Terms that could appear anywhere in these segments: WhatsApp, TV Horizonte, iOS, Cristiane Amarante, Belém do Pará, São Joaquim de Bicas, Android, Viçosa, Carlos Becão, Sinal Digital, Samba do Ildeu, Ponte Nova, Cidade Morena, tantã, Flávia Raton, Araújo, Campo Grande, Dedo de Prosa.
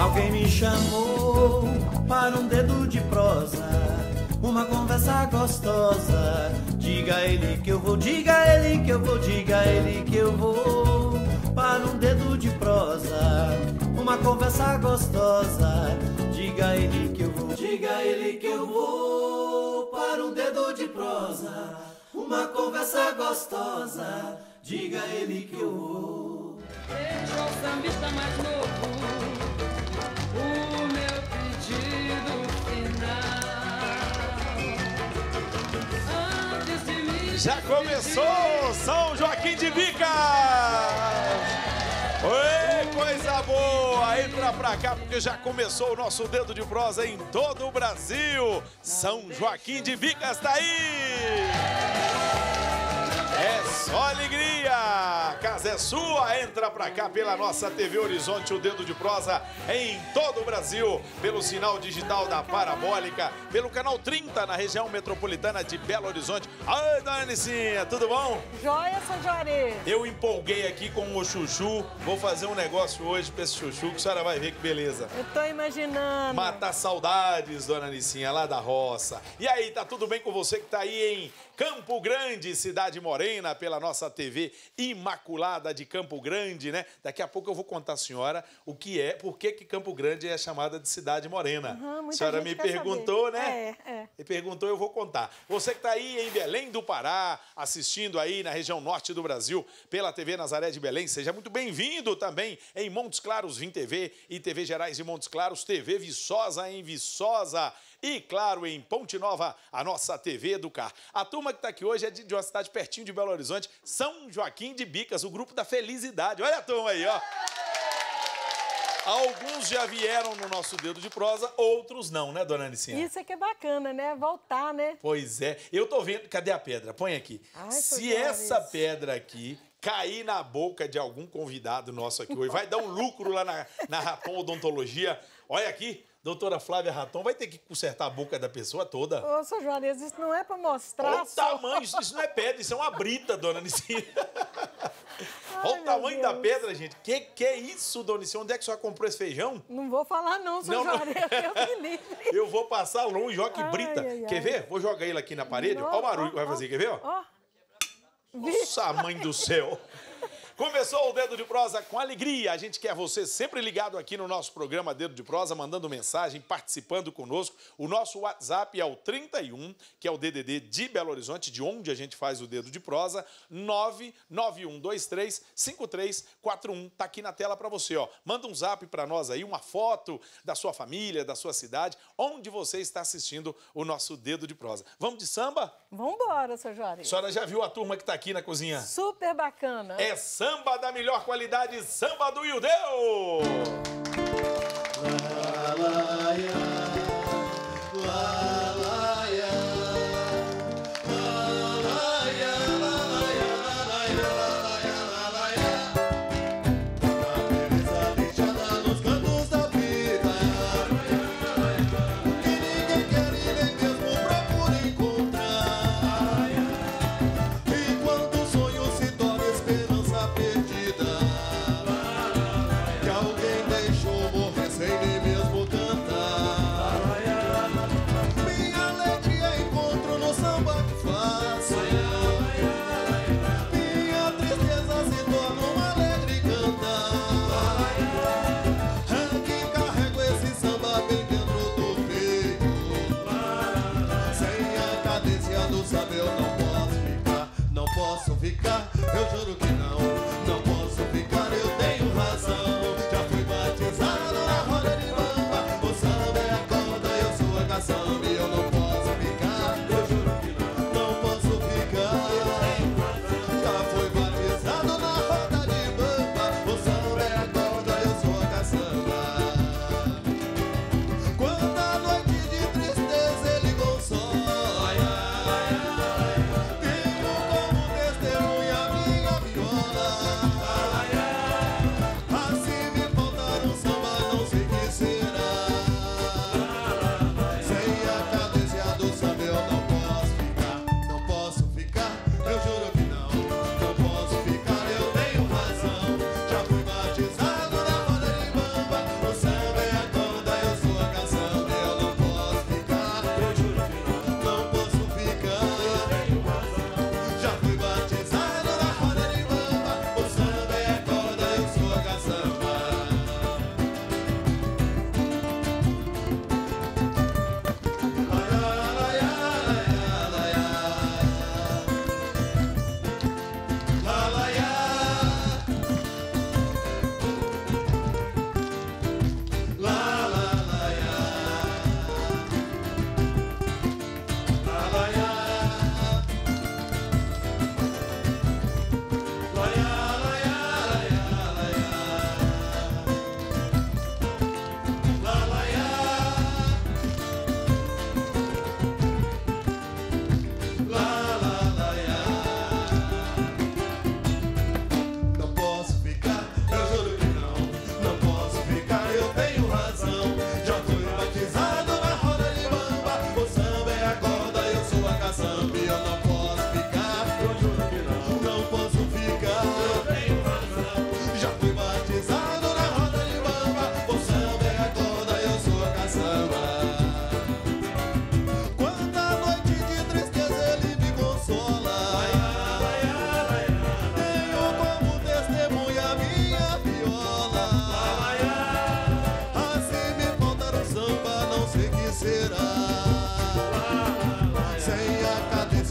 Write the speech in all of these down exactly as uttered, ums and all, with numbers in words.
Alguém me chamou para um dedo de prosa, uma conversa gostosa. Diga ele que eu vou, diga ele que eu vou, diga ele que eu vou. Para um dedo de prosa, uma conversa gostosa. Diga ele que eu vou, diga ele que eu vou. Para um dedo de prosa, uma conversa gostosa. Diga ele que eu vou. Deixa o sambista mais novo. O meu pedido final. Antes de me já começou São Joaquim de Bicas. Oi, coisa boa. Entra pra cá porque já começou o nosso Dedo de Prosa em todo o Brasil. São Joaquim de Bicas tá aí. É só alegria! A casa é sua, entra pra cá pela nossa T V Horizonte, o Dedo de Prosa em todo o Brasil, pelo sinal digital da Parabólica, pelo canal trinta na região metropolitana de Belo Horizonte. Oi, dona Anicinha, tudo bom? Joia, São Juarez! Eu empolguei aqui com o chuchu, vou fazer um negócio hoje pra esse chuchu que a senhora vai ver que beleza. Eu tô imaginando. Matar saudades, dona Anicinha, lá da roça. E aí, tá tudo bem com você que tá aí em Campo Grande, Cidade Morena, pela nossa T V Imaculada de Campo Grande, né? Daqui a pouco eu vou contar à senhora o que é, por que que Campo Grande é chamada de Cidade Morena. Uhum, a senhora me perguntou, saber. né? É, é. Me perguntou, eu vou contar. Você que está aí em Belém do Pará, assistindo aí na região norte do Brasil, pela T V Nazaré de Belém, seja muito bem-vindo também em Montes Claros, Vim T V e T V Gerais de Montes Claros, T V Viçosa em Viçosa. E, claro, em Ponte Nova, a nossa T V Educar. A turma que está aqui hoje é de, de uma cidade pertinho de Belo Horizonte, São Joaquim de Bicas, o grupo da felicidade. Olha a turma aí, ó. Alguns já vieram no nosso Dedo de Prosa, outros não, né, dona Anicinha? Isso é que é bacana, né? Voltar, né? Pois é. Eu tô vendo... Cadê a pedra? Põe aqui. Ai, se essa isso. pedra aqui... cair na boca de algum convidado nosso aqui hoje. Vai dar um lucro lá na, na Raton Odontologia. Olha aqui, doutora Flávia Raton, vai ter que consertar a boca da pessoa toda. Ô, seu Juarez, isso não é pra mostrar. O tamanho, isso não é pedra, isso é uma brita, dona Anicinha. Olha o tamanho Deus. da pedra, gente. Que que é isso, dona Anicinha? Onde é que a senhora comprou esse feijão? Não vou falar não, seu Juarez, eu me livre. Eu vou passar longe, ó, que brita. Ai, ai, quer ai. ver? Vou jogar ele aqui na parede. Nossa, ó o barulho que vai fazer, quer ver? Ó. ó. Nossa, mãe do céu! Começou o Dedo de Prosa com alegria. A gente quer você sempre ligado aqui no nosso programa Dedo de Prosa, mandando mensagem, participando conosco. O nosso WhatsApp é o trinta e um, que é o D D D de Belo Horizonte, de onde a gente faz o Dedo de Prosa, nove nove um dois três cinco três quatro um. Tá aqui na tela para você, ó. Manda um zap para nós aí, uma foto da sua família, da sua cidade, onde você está assistindo o nosso Dedo de Prosa. Vamos de samba? Vamos embora, seu Juarez. A senhora já viu a turma que tá aqui na cozinha? Super bacana. É samba. Samba da melhor qualidade, Samba do Ildeu! Eu juro que não, não posso ficar, eu tenho razão. Já fui batizado na roda de bamba, o samba é a corda, eu sou a caçamba. E eu não posso ficar, eu juro que não, não posso ficar, eu tenho razão. Já fui batizado na roda de bamba, o samba é a corda, eu sou a caçamba. Quando a noite de tristeza ele ligou o sol, ai, ai, ai, ai. Não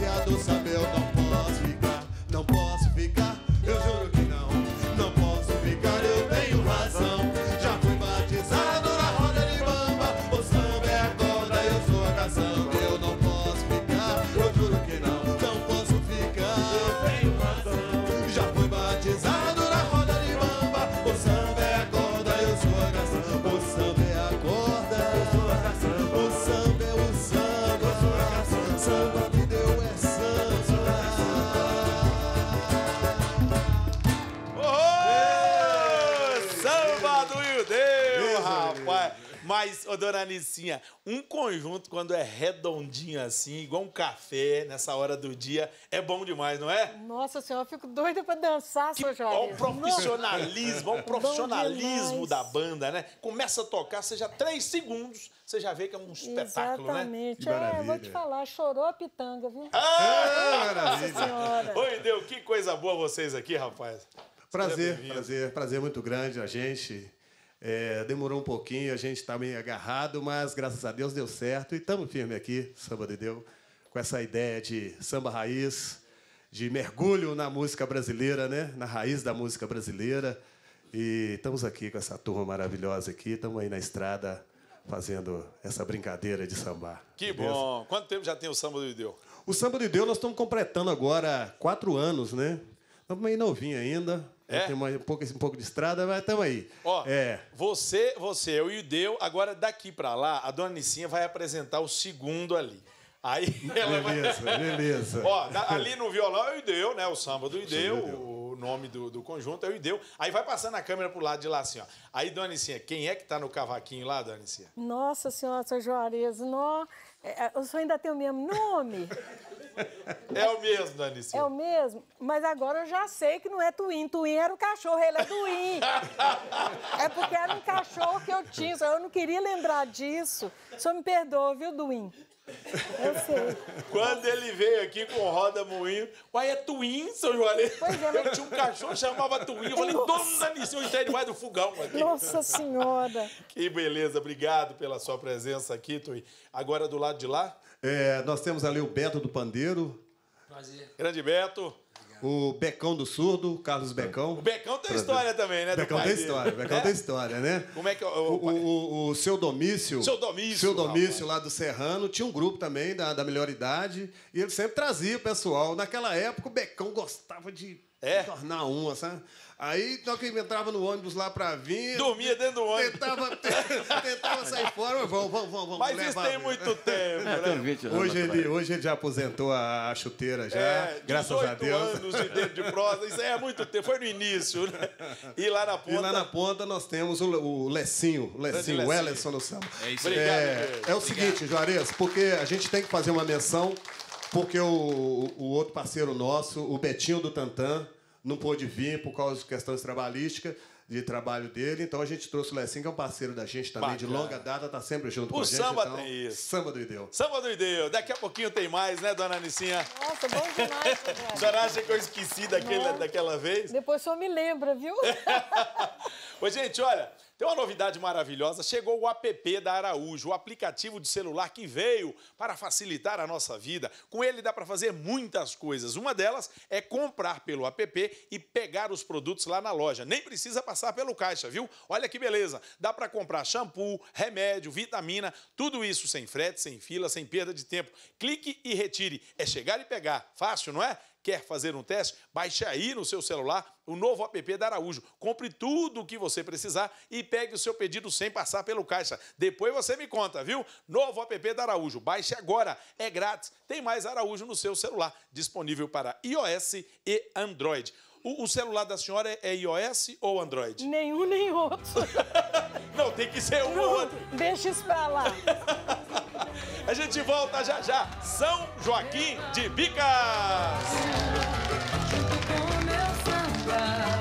viciado, sabe, eu não posso ficar, não posso ficar, eu juro que não, não posso ficar, eu tenho razão. Já fui batizado na roda de bamba, o samba é a corda, eu sou a canção. Eu não posso ficar, eu juro que não, não posso ficar, eu tenho razão. Já fui batizado na roda de bamba, o samba é a corda, eu sou a canção. O samba é a corda, eu sou a canção. O samba é o samba, eu sou a canção. Samba me deu é Mas, ô, dona Anicinha, um conjunto, quando é redondinho assim, igual um café, nessa hora do dia, é bom demais, não é? Nossa senhora, eu fico doida pra dançar, seu Jorge. Olha o profissionalismo, olha o profissionalismo da banda, né? Começa a tocar, seja três segundos, você já vê que é um espetáculo, exatamente, né? Exatamente. É, eu vou te falar, chorou a pitanga, viu? Ah, é, maravilha. Nossa senhora. Oi, Deus, que coisa boa vocês aqui, rapaz. Prazer, prazer, prazer muito grande a gente. É, demorou um pouquinho, a gente está meio agarrado, mas, graças a Deus, deu certo. E estamos firmes aqui, Samba do Ildeu, com essa ideia de samba raiz, de mergulho na música brasileira, né? Na raiz da música brasileira. E estamos aqui com essa turma maravilhosa aqui, estamos aí na estrada fazendo essa brincadeira de sambar. Que beleza? Bom! Quanto tempo já tem o Samba do Ildeu? O Samba do Ildeu nós estamos completando agora quatro anos, né? Estamos meio novinho ainda. É? Tem um pouco, um pouco de estrada, mas estamos aí. Ó, é. você, você, eu e o Deu, agora daqui para lá, a dona Nicinha vai apresentar o segundo ali. Aí ela beleza, vai... beleza. Ó, ali no violão é o Ildeu, né? O Samba do Ildeu, o nome do, do conjunto é o Ildeu. Aí vai passando a câmera pro lado de lá, assim, ó. Aí, dona Nicinha, quem é que tá no cavaquinho lá, dona Nicinha? Nossa senhora, seu Juarez, nó... o senhor ainda tem o mesmo nome? É o mesmo, dona Nicinha. É o mesmo, mas agora eu já sei que não é Twin. Twin era o cachorro, ele é Twin. É porque era um cachorro que eu tinha, eu não queria lembrar disso. O senhor me perdoa, viu, Twin? Eu sei. Quando ele veio aqui com roda moinho, uai, é Twin, seu Juarez? Pois é, mas... Eu tinha um cachorro, chamava Twin. Eu falei, dono da Nicinha, eu entrei debaixo do fogão aqui. Nossa senhora. Que beleza, obrigado pela sua presença aqui, Twin. Agora, do lado de lá? É, nós temos ali o Beto do Pandeiro. Prazer. Grande Beto. Obrigado. O Becão do Surdo, Carlos Becão. O Becão tem Prazer. História também, né? Becão tem história, Becão é? Tem história, né? Como é que... O, o, o, o Seu Domício. Seu Domício. Seu Domício, lá do Serrano. Tinha um grupo também da, da melhor idade. E ele sempre trazia o pessoal. Naquela época, o Becão gostava de... É. Tornar uma, sabe? Aí, então, que entrava no ônibus lá pra vir... Dormia dentro do ônibus. Tentava, tentava sair fora, vamos, vamos, vamos. Mas isso tem muito tempo, né? Tem vinte anos. Hoje ele, hoje ele já aposentou a chuteira, já, é, graças a Deus. dezoito anos de Dedo de Prosa, isso aí é muito tempo, foi no início, né? E lá na ponta... E lá na ponta nós temos o, o Lecinho, o Lecinho, o Ellison no samba. É isso. Obrigado, é, é o Obrigado. seguinte, Juarez, porque a gente tem que fazer uma menção... Porque o, o outro parceiro nosso, o Betinho do Tantã, não pôde vir por causa de questões trabalhísticas, de trabalho dele. Então a gente trouxe o Lecinho, que é um parceiro da gente também, bacana, de longa data, tá sempre junto o com a gente. O samba então, tem isso. Samba do Ildeu. Samba do Ildeu. Daqui a pouquinho tem mais, né, dona Nicinha? Nossa, bom demais. A senhora acha que eu esqueci daquela, daquela vez? Depois só me lembra, viu? Ô, gente, olha... Tem uma novidade maravilhosa, chegou o app da Araújo, o aplicativo de celular que veio para facilitar a nossa vida. Com ele dá para fazer muitas coisas. Uma delas é comprar pelo app e pegar os produtos lá na loja. Nem precisa passar pelo caixa, viu? Olha que beleza, dá para comprar shampoo, remédio, vitamina, tudo isso sem frete, sem fila, sem perda de tempo. Clique e retire. É chegar e pegar. Fácil, não é? Quer fazer um teste? Baixe aí no seu celular o novo app da Araújo. Compre tudo o que você precisar e pegue o seu pedido sem passar pelo caixa. Depois você me conta, viu? Novo app da Araújo. Baixe agora. É grátis. Tem mais Araújo no seu celular. Disponível para iOS e Android. O, o celular da senhora é iOS ou Android? Nenhum nem outro. Não, tem que ser um Não, ou outro. Deixa isso pra lá. A gente volta já já. São Joaquim de Bicas. Junto com o meu samba.